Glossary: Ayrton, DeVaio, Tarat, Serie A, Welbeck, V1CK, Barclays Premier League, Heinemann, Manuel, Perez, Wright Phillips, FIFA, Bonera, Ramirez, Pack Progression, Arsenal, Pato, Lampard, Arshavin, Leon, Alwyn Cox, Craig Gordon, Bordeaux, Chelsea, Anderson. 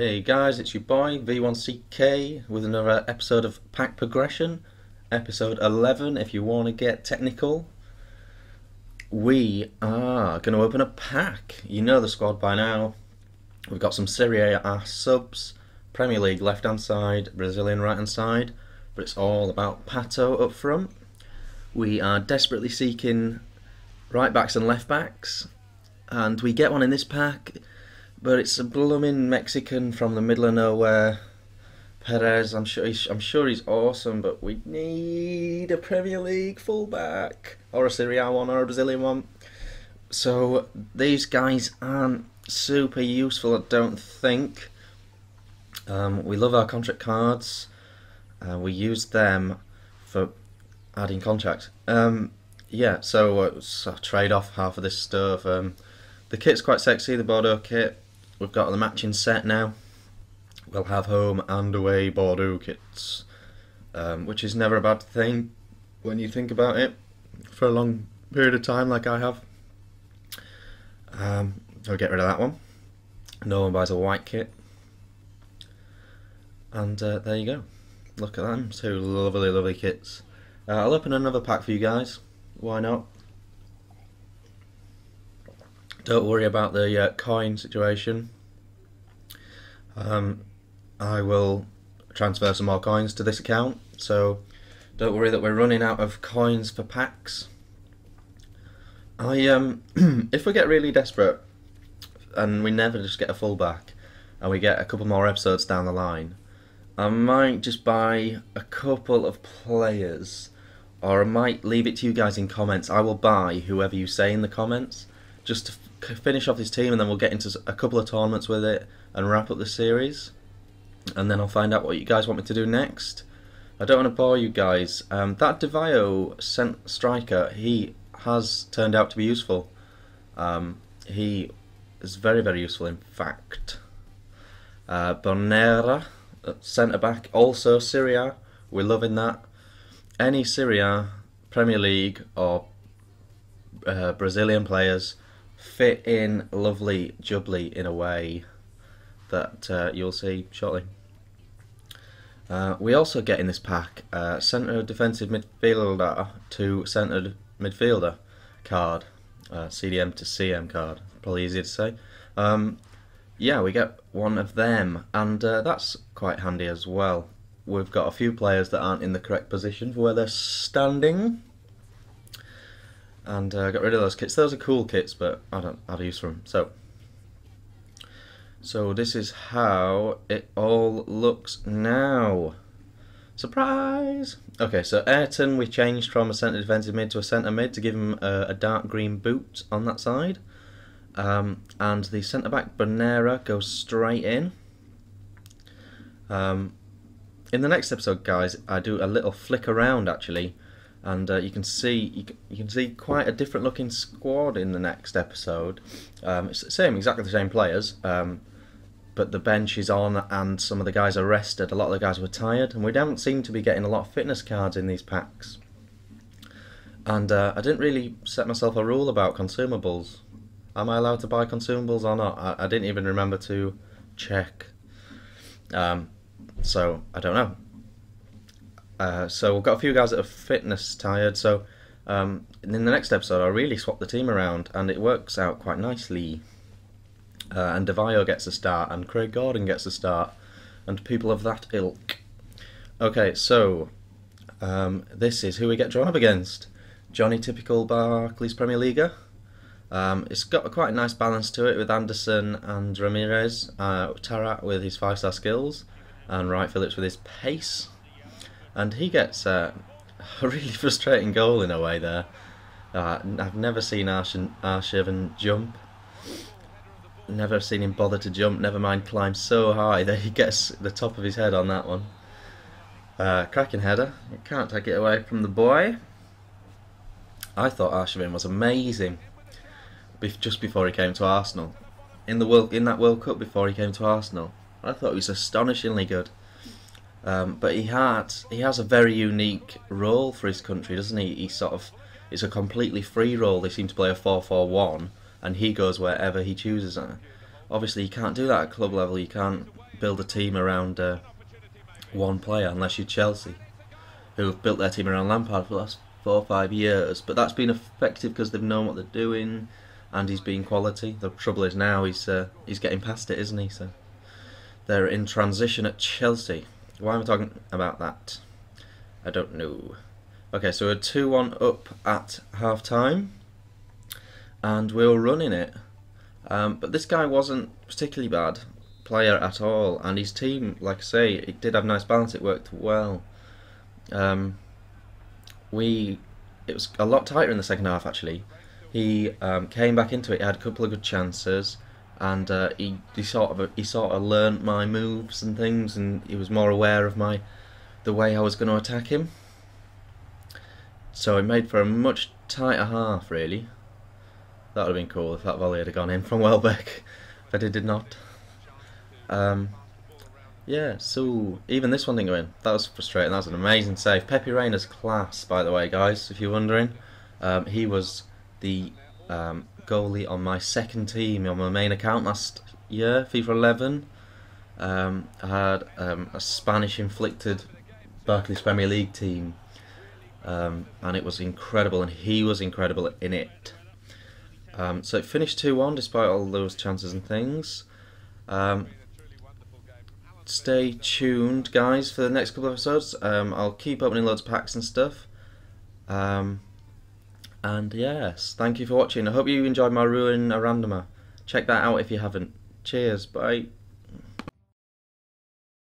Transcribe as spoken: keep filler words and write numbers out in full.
Hey guys, it's your boy V one C K with another episode of Pack Progression, episode eleven if you want to get technical. We are going to open a pack. You know the squad by now. We've got some Serie A at our subs, Premier League left hand side, Brazilian right hand side, but it's all about Pato up front. We are desperately seeking right backs and left backs, and we get one in this pack. But it's a blooming Mexican from the middle of nowhere, Perez. I'm sure he's, I'm sure he's awesome, but we need a Premier League fullback or a Serie A one or a Brazilian one. So these guys aren't super useful, I don't think. Um, we love our contract cards. Uh, we use them for adding contracts. Um, yeah, so, uh, so trade off half of this stuff. Um, the kit's quite sexy, the Bordeaux kit. We've got the matching set now. We'll have home and away Bordeaux kits, um, which is never a bad thing when you think about it for a long period of time like I have. Um, I'll get rid of that one. No one buys a white kit. And uh, there you go. Look at them, two lovely, lovely kits. Uh, I'll open another pack for you guys. Why not? Don't worry about the uh, coin situation. Um, I will transfer some more coins to this account, so don't worry that we're running out of coins for packs. I um, if we get really desperate and we never just get a fullback and we get a couple more episodes down the line, I might just buy a couple of players, or I might leave it to you guys in comments. I will buy whoever you say in the comments, just to finish off this team, and then we'll get into a couple of tournaments with it and wrap up the series, and then I'll find out what you guys want me to do next. I don't want to bore you guys. Um, that DeVaio sent striker, he has turned out to be useful. Um, he is very, very useful in fact. Uh, Bonera, centre-back, also Serie A. We're loving that. Any Serie A, Premier League or uh, Brazilian players fit in lovely jubbly in a way that uh, you'll see shortly. Uh, we also get in this pack uh, centre defensive midfielder to centre midfielder card, uh, C D M to C M card, probably easier to say. Um, yeah, we get one of them, and uh, that's quite handy as well. We've got a few players that aren't in the correct position for where they're standing. And uh, got rid of those kits. Those are cool kits, but I don't have a use for them. So, so this is how it all looks now. Surprise! Okay, so Ayrton we changed from a centre defensive mid to a centre mid to give him a, a dark green boot on that side. Um, and the centre back Bonera goes straight in. Um, in the next episode, guys, I do a little flick around actually. And uh, you can see you can, you can see quite a different looking squad in the next episode. Um, it's the same, exactly the same players, um, but the bench is on and some of the guys are rested. A lot of the guys were tired, and we don't seem to be getting a lot of fitness cards in these packs. And uh, I didn't really set myself a rule about consumables. Am I allowed to buy consumables or not? I, I didn't even remember to check. Um, so I don't know. Uh, so we've got a few guys that are fitness tired, so um, in the next episode I'll really swap the team around, and it works out quite nicely. Uh, and DeVaio gets a start, and Craig Gordon gets a start, and people of that ilk. Okay, so um, this is who we get drawn up against. Johnny Typical, Barclays Premier League. Um, it's got a quite nice balance to it with Anderson and Ramirez, uh, Tarat with his five-star skills, and Wright Phillips with his pace. And he gets uh, a really frustrating goal in a way there. Uh, I've never seen Arshavin jump. Never seen him bother to jump, never mind climb so high that he gets the top of his head on that one. Uh, cracking header. You can't take it away from the boy. I thought Arshavin was amazing just before he came to Arsenal. In, the world, in that World Cup before he came to Arsenal, I thought he was astonishingly good. Um, but he had he has a very unique role for his country, doesn't he? He sort of it's a completely free role. They seem to play a four four one, and he goes wherever he chooses. Obviously, you can't do that at club level. You can't build a team around uh, one player, unless you're Chelsea, who have built their team around Lampard for the last four or five years. But that's been effective because they've known what they're doing, and he's been quality. The trouble is now he's uh, he's getting past it, isn't he? So they're in transition at Chelsea. Why am I talking about that? I don't know. Okay, so we're two one up at half time, and we were running it. Um, but this guy wasn't particularly bad player at all, and his team, like I say, it did have nice balance. It worked well. Um, we it was a lot tighter in the second half actually. He um, came back into it. He had a couple of good chances, and uh, he he sort of he sort of learnt my moves and things, and he was more aware of my the way I was going to attack him. So it made for a much tighter half really. That would have been cool if that volley had gone in from Welbeck, but it did not. Um, yeah, so even this one didn't go in. That was frustrating. That was an amazing save. Pepe Reina's class, by the way, guys, if you're wondering. Um, he was the um, goalie on my second team, on my main account last year, FIFA eleven. Um, I had um, a Spanish-inflicted Barclays Premier League team, um, and it was incredible, and he was incredible in it. Um, so it finished two one despite all those chances and things. Um, stay tuned, guys, for the next couple of episodes. Um, I'll keep opening loads of packs and stuff. Um, and yes, thank you for watching. I hope you enjoyed my Ruin a Randomer. Check that out if you haven't. Cheers, bye.